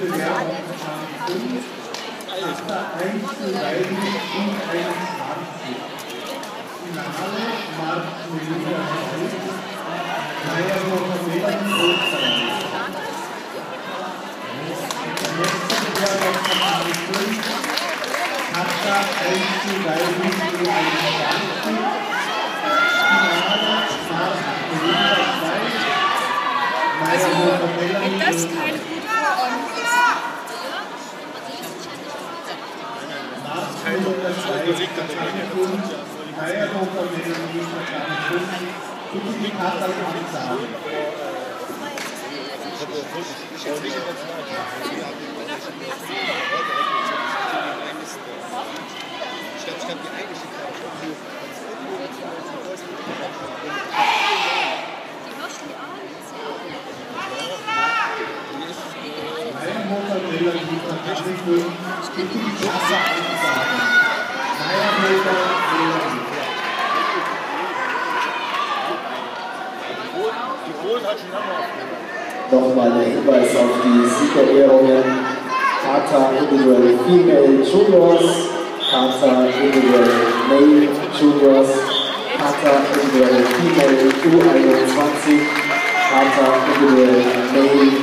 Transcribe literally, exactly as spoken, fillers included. Wettbewerb und acht eins zu dreißig und einundzwanzig. Finale Martin Luther Heinz, Martin ich Nochmal der Hinweis auf die Siegerehrungen: Kata Individual Female Juniors, Kata Individual Male Juniors, Kata Individual Female U einundzwanzig, Kata Individual Male